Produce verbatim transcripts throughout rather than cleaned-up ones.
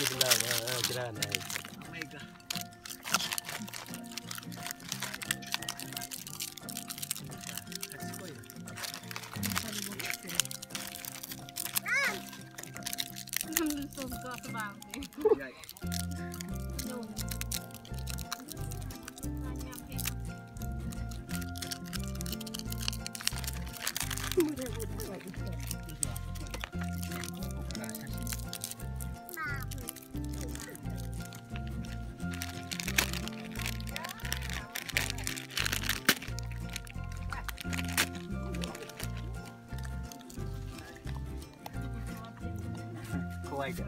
Like it.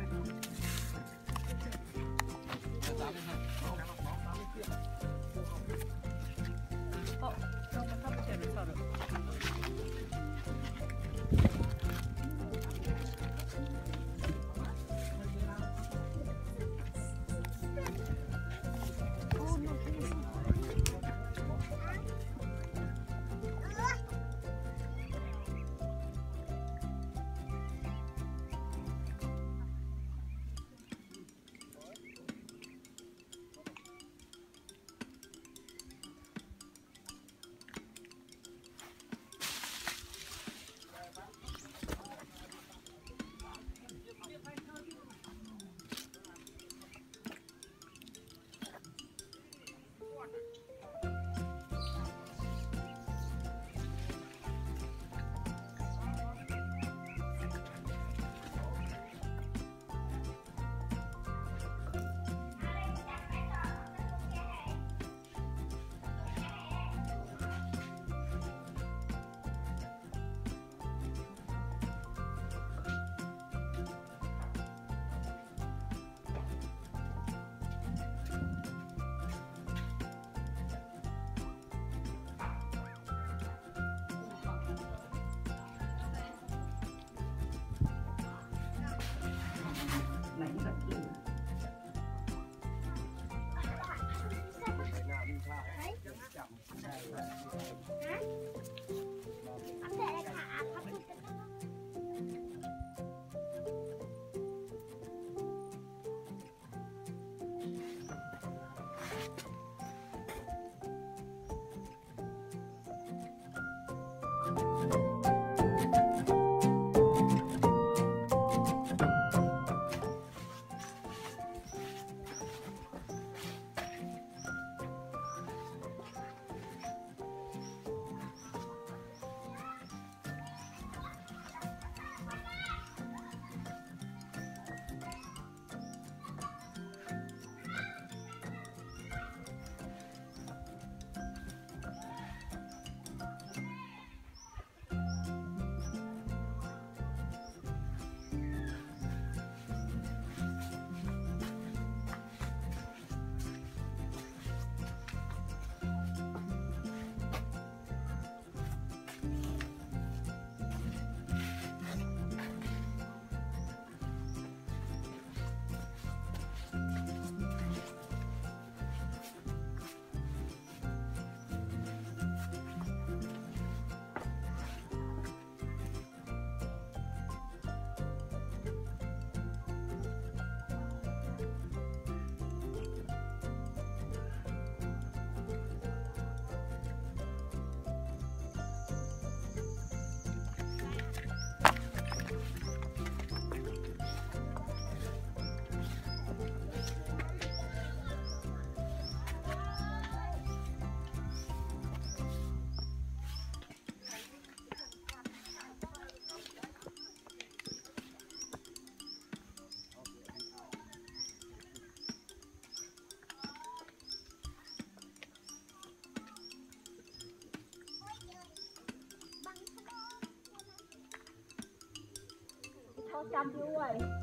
Hãy subscribe cho kênh Ghiền Mì Gõ để không bỏ lỡ những video hấp dẫn.